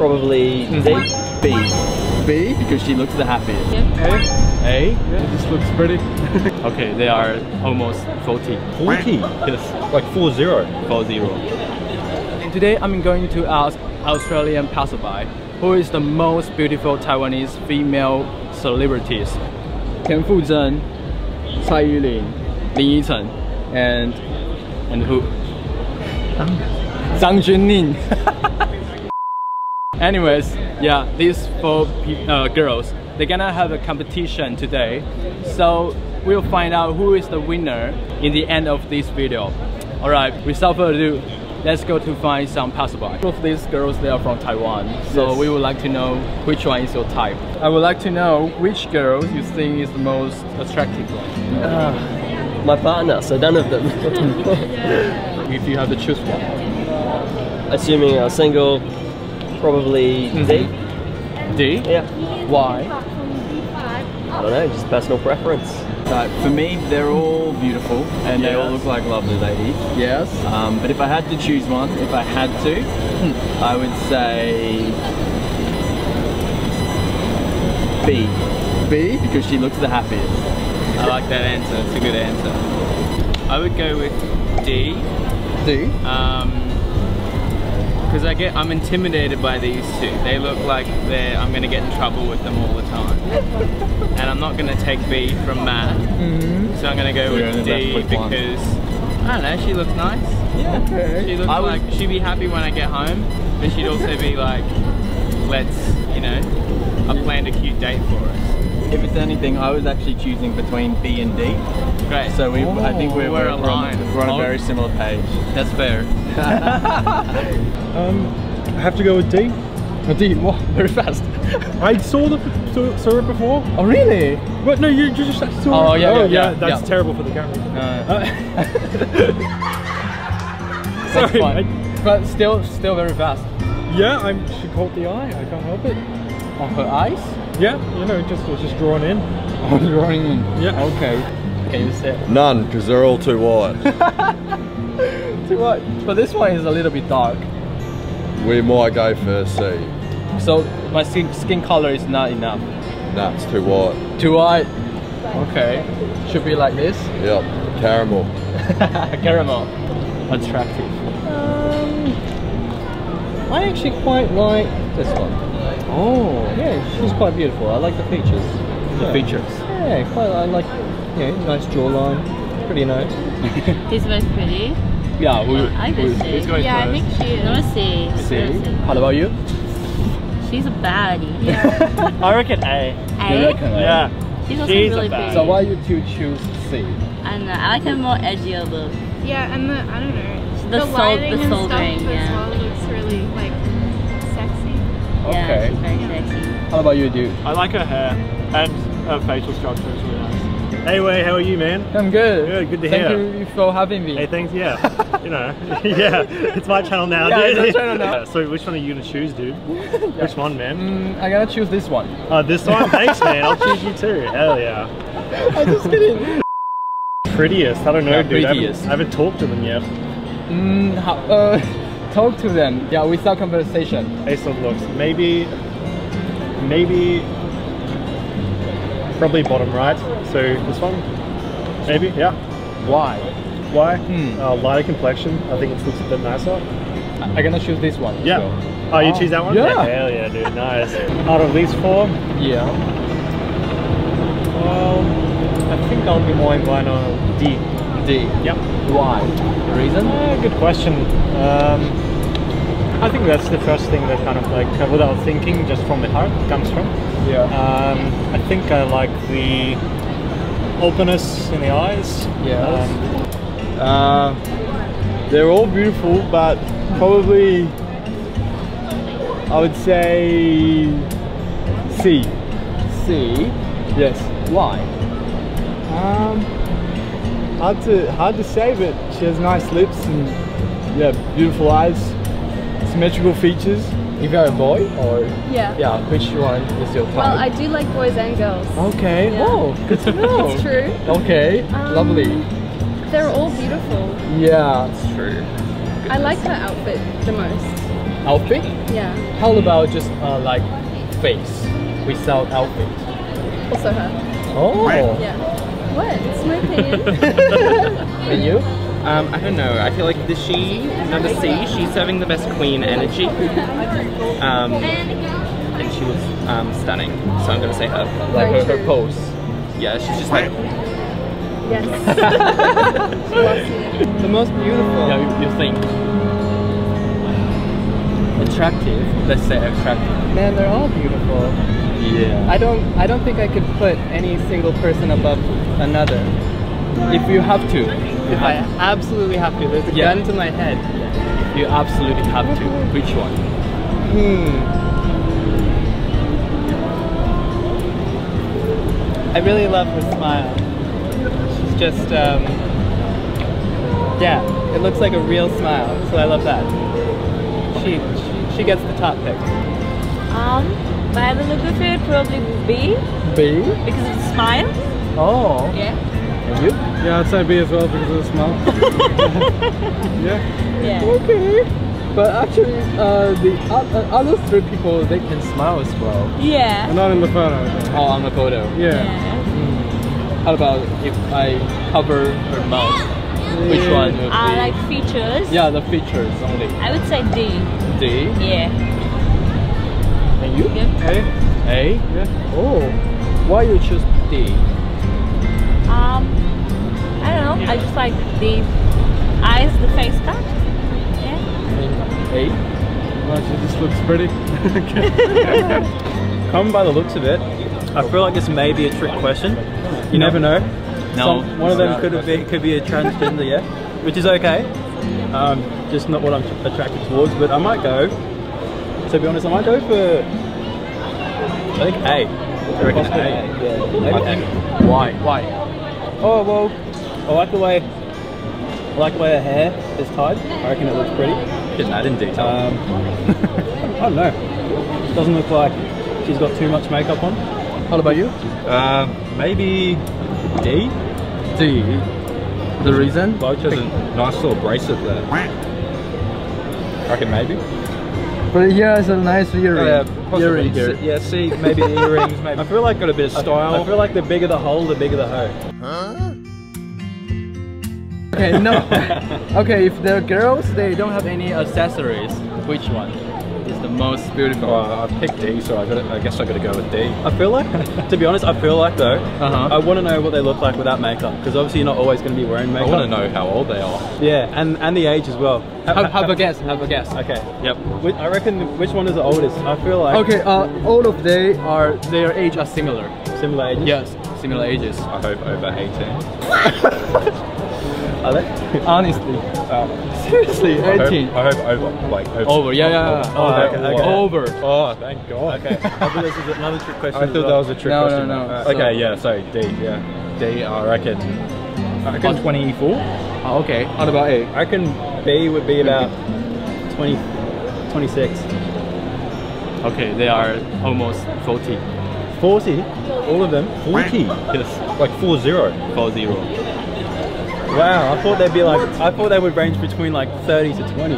Probably D. B? Because she looks the happiest. Yeah. A? Yeah. This looks pretty. Okay, they are almost 40. 40? Yes. Like 40. 40. And today I'm going to ask Australian passerby, who is the most beautiful Taiwanese female celebrities? Tian Fu Zhen, Cai Yuling, Lin Yicheng, and who? Zhang Junning. Anyways, yeah, these four girls, they're gonna have a competition today, so we'll find out who is the winner in the end of this video. Alright, without further ado, let's go to find some passerby. Two of these girls, they are from Taiwan, so yes, we would like to know which one is your type. I would like to know which girl you think is the most attractive one. My partner, so none of them. If you have to choose one. Assuming I'm single, probably D? Yeah. Why? I don't know, just personal preference. For me, they're all beautiful and they all look like lovely ladies. Yes. But if I had to choose one, if I had to, I would say B. B? Because she looks the happiest. I like that answer, it's a good answer. I would go with D. D? Because I'm intimidated by these two. They look like I'm going to get in trouble with them all the time. And I'm not going to take B from Matt. So I'm going to go with D because, I don't know, she looks nice. Yeah, okay. She looks like, she'd be happy when I get home, but she'd also be like, let's, you know, I planned a cute date for us. If it's anything, I was actually choosing between B and D. Great. So I think we're aligned. We're on a very similar page. That's fair. I have to go with D. A D? What? Very fast. I saw it before. Oh really? What? No, you just saw it. Oh yeah, that's terrible for the camera. Sorry, but still very fast. Yeah, she caught the eye. I can't help it. On her eyes? Yeah, you know, it was just drawn in. Oh, drawn in. Yeah. Okay. Can you say? None, because they're all too white. Too white. But this one is a little bit dark. We might go for C. So my skin color is not enough. Nah, it's too white. Too white. Okay. Should be like this. Yep. Caramel. Caramel. Attractive. I actually quite like this one. Oh. Yeah, she's quite beautiful. I like the features. The features. Yeah, I like. Yeah, nice jawline, pretty nice. This one's pretty. Yeah, I go C. Yeah, I think she. I want to C. How about you? She's a baddie. Yeah. I reckon A. A? Reckon A? Yeah. She's also really pretty. So why you two choose C? I don't know. I like her more edgier look. Yeah, and I don't know. The lighting and stuff as well looks really like sexy. Okay. Yeah, she's very sexy. How about you, dude? I like her hair and her facial structure as well. Anyway, how are you, man? I'm good. Good to hear. Thank you for having me. Hey, thanks, yeah. You know, yeah, it's my channel now, dude. It's my channel now. So which one are you going to choose, dude? Which one, man? I'm going to choose this one. Oh, this one? Thanks, man. I'll choose you too. Hell yeah. I'm just kidding. Prettiest? I don't know, dude. I haven't talked to them yet. Talk to them, yeah, without conversation. Based on looks. Maybe... Probably bottom right, so this one, maybe, yeah. Why? Why? Lighter complexion, I think it looks a bit nicer. I'm gonna choose this one. Yeah. So. Oh, you choose that one? Yeah. Hell yeah, dude, nice. Out of these four? Yeah. Well, I think I'll be more inclined on D. D? Yep. Why? Reason? Good question. I think that's the first thing that kind of like, without thinking, just from the heart, comes from. Yeah. I think I like the openness in the eyes. Yeah. They're all beautiful, but probably I would say C. C? Yes. Why? Hard to say, but she has nice lips and yeah, beautiful eyes. Symmetrical features. If you're a boy or yeah, which one is your type? Well, I do like boys and girls. Okay. Yeah. Oh, good to know. It's true. Okay. Lovely. They're all beautiful. Yeah, it's true. Goodness. I like her outfit the most. outfit? Yeah. How about just like face without outfit? Also her. Oh. Yeah. What? It's my opinion. And you? I don't know. I feel like the she, not the C, she's having the best queen energy. And she was stunning. So I'm gonna say her. Like her pose. Yeah, she's just like. Yes. The most beautiful. Yeah, you think. Attractive, let's say attractive. Man, they're all beautiful. Yeah. I don't think I could put any single person above another. If you have to. If I absolutely have to. There's a gun to my head. If you absolutely have to. Which one? I really love her smile. She's just yeah, it looks like a real smile, so I love that. She gets the top pick. By the look of it, probably B. B? Because of the smile. Oh. Yeah. And you? Yeah, I'd say B as well because of the smile. Yeah. Yeah. Okay. But actually, the other three people, they can smile as well. Yeah. And not in the photo. Oh, on the photo. Yeah. How about if I cover her mouth? Which one? I like features. Yeah, the features only. I would say D. D? Yeah. And you? A. A? Yeah. Oh. Why you choose D? I don't know. I just like the eyes, the face cut. Yeah. A? Well, she just looks pretty. Come by the looks of it. I feel like this may be a trick question. You never know. No, one of them could be a transgender, yeah, which is okay. Just not what I'm attracted towards, but I might go. To be honest, I might go for. I think A. I reckon A. Yeah. I think. Why? Why? Oh well, I like the way her hair is tied. I reckon it looks pretty. Just add in detail. I don't know. It doesn't look like she's got too much makeup on. What about you? Maybe. D? D. The reason? Loach has a nice little bracelet there. I reckon maybe. But yeah, it's a nice earring. Earrings. Yeah, see, maybe earrings. Maybe. I feel like got a bit of style. I feel like the bigger the hole, the bigger the hoe. Huh? Okay, no. Okay, if they're girls, they don't have any accessories. Which one is the most beautiful? Oh, I picked D, so I guess I gotta go with D. I feel like, to be honest, I feel like though, I want to know what they look like without makeup, because obviously you're not always going to be wearing makeup. I want to know how old they are. Yeah, and the age as well. Have a guess. Have a guess. Okay. Yep. I reckon which one is the oldest? I feel like. Okay. All of they are their age are similar. Similar ages. Yes. Similar ages. I hope over 18. Are they? Honestly. Seriously, 18. I hope over. Like, over, yeah. Over. Oh, thank God. Okay. I thought this was another trick question. I thought that was a trick question. No. Okay, yeah, sorry, D, yeah. D, I reckon. I reckon 24. Oh, okay. What about A? I reckon B would be about 20, 26. Okay, they are almost 40. 40? All of them? 40? Yes. Like 40. 40. Wow, I thought they'd be like, I thought they would range between like 30 to 20.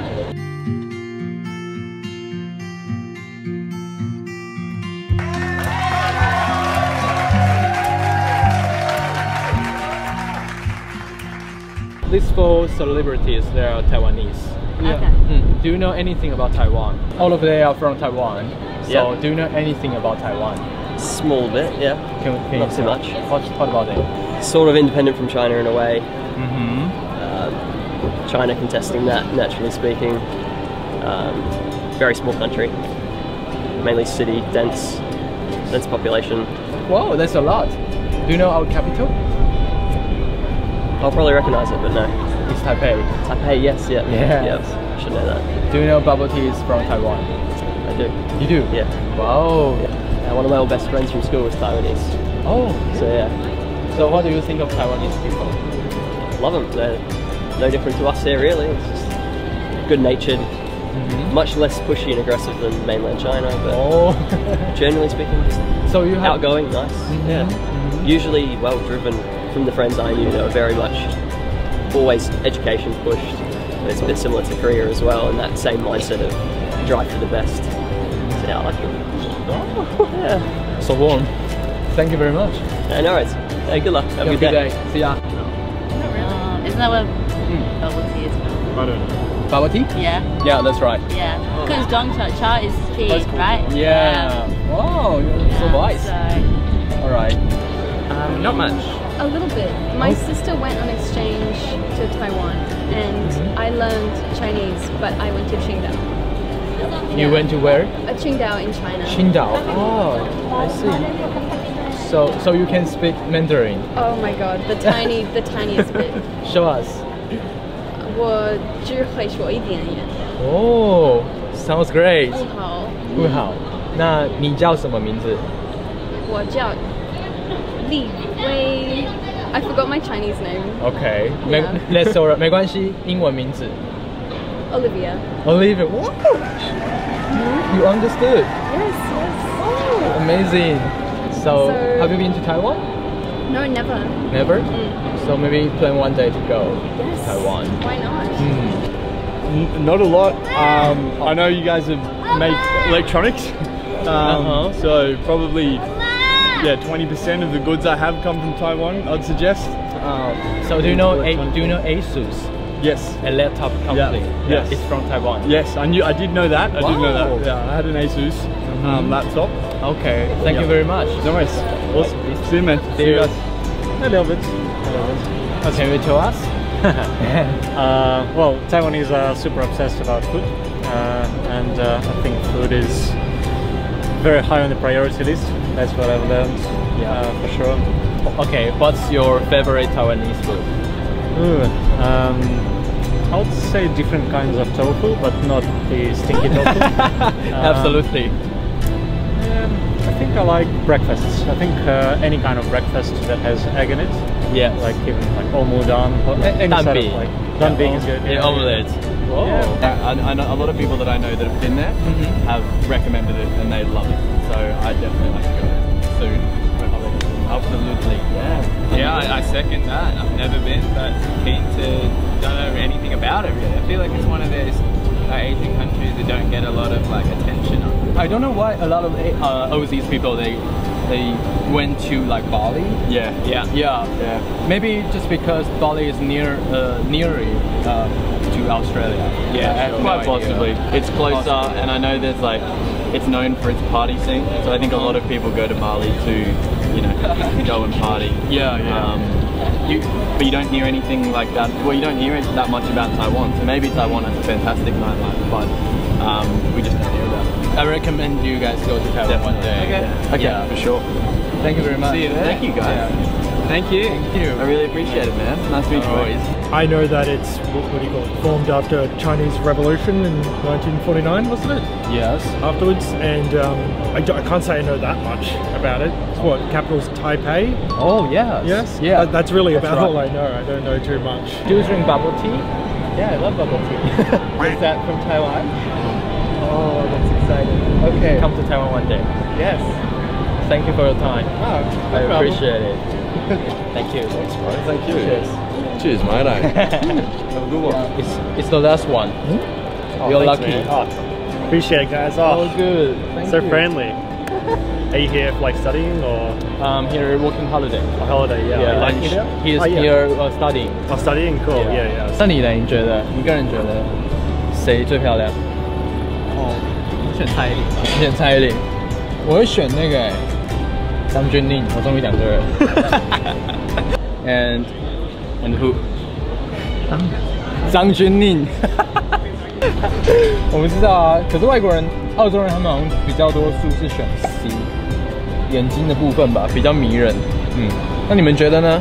These four celebrities, they are Taiwanese. Yeah. Okay. Do you know anything about Taiwan? All of them are from Taiwan. So do you know anything about Taiwan? Small bit, yeah. Can not so much. What about it? Sort of independent from China in a way. China contesting that, naturally speaking. Very small country, mainly city, dense population. Wow, that's a lot. Do you know our capital? I'll probably recognize it, but no. It's Taipei. Taipei, yes, yeah. Yeah. I should know that. Do you know bubble tea is from Taiwan? I do. You do? Yeah. Wow. Yeah. One of my old best friends from school was Taiwanese. Oh. So yeah. So what do you think of Taiwanese people? Love them. They're no different to us here, really. It's just good-natured, much less pushy and aggressive than mainland China. But generally speaking, so you have outgoing, nice. Usually well-driven. From the friends I knew, they were very much always education pushed. It's a bit similar to Korea as well, and that same mindset of drive for the best. So yeah, I like it. Oh, yeah. So warm. Thank you very much. Yeah, no worries. Hey, good luck. Have a good day. See ya. Isn't that what bubble tea is about? I don't know. Bubble tea? Yeah. Yeah, that's right. Yeah. Because Gong Cha is tea, right? Yeah. Wow, you're so wise. All right. Not much. A little bit. My sister went on exchange to Taiwan and I learned Chinese, but I went to Qingdao. You went to where? Qingdao in China. Qingdao. Oh, I see. So you can speak Mandarin? Oh my god, the tiniest bit. Show us. 我只会说一点点. Oh, sounds great. 不好. 不好. 那你叫什么名字? 我叫 I forgot my Chinese name. Okay, yeah. Let's all right. 没关系, 英文名字. Olivia. Olivia, wow! You understood? Yes, yes. Oh, amazing. So, have you been to Taiwan? No, never. Never? So maybe plan one day to go to Taiwan. Why not? Not a lot. I know you guys have made electronics, so probably. Yeah, 20% of the goods I have come from Taiwan, I'd suggest. So do you know ASUS? Yes. A laptop company. Yeah. Yes. It's from Taiwan. Yes, I did know that. Wow. I did know that. Yeah, I had an ASUS laptop. Okay. Thank you very much. No worries. Awesome. See you, man. See you guys. Hello, Vince. Hello. Can you show us? Well, Taiwanese are super obsessed about food, and I think food is very high on the priority list. That's what I've learned, for sure. Okay, what's your favorite Taiwanese food? I would say different kinds of tofu, but not the stinky tofu. Absolutely. I think I like breakfasts. I think any kind of breakfast that has egg in it. Yeah. Like even like omudan, any sort of like dumpling is good. Yeah, omelette. Whoa. Yeah. I know a lot of people that I know that have been there have recommended it and they love it. So I definitely like to go soon. Absolutely, yeah. Yeah, I second that. I've never been, but keen to don't know anything about it really. I feel like it's one of those like, Asian countries that don't get a lot of like attention on it. I don't know why a lot of overseas people they went to like Bali. Yeah, yeah, yeah, yeah. Maybe just because Bali is nearer to Australia. Yeah, sure. Quite possibly. It's closer, and I know there's like. It's known for its party scene, so I think a lot of people go to Bali to, you know, go and party. Yeah, yeah. But you don't hear anything like that. Well, you don't hear that much about Taiwan. So maybe Taiwan has a fantastic nightlife, but we just don't hear about it. I recommend you guys go to Taiwan one day. Okay. Yeah. Okay. Yeah, for sure. Thank you very much. See you there. Thank you, guys. Yeah. Thank you. Thank you. I really appreciate it, man. Nice to meet you boys. I know that it's what do you call it? Formed after Chinese Revolution in 1949, wasn't it? Yes. Afterwards, and I can't say I know that much about it. It's what capital's Taipei. Oh yes. Yes. Yeah. That's really about all I know. I don't know too much. Do you drink bubble tea? Yeah, I love bubble tea. Is that from Taiwan? Oh, that's exciting. Okay. Come to Taiwan one day. Yes. Thank you for your time. Oh, no problem. Appreciate it. Thank you. Thanks, bro. Thank you. Cheers. Cheers, mate. Have a good one. It's the last one. Oh, you're lucky. Appreciate it, guys. Oh, good. Thank you. Friendly. Are you here for like studying or? I'm here working holiday. A holiday, yeah. Like here studying. Oh, studying, cool. Yeah, yeah. 那你觉得谁最漂亮？哦，你选蔡依林。你选蔡依林，我会选那个张钧甯。我终于讲对了。And who? 张钧甯。 我们知道啊，可是外国人、澳洲人他们好像比较多数是选 C， 眼睛的部分吧，比较迷人。那你们觉得呢？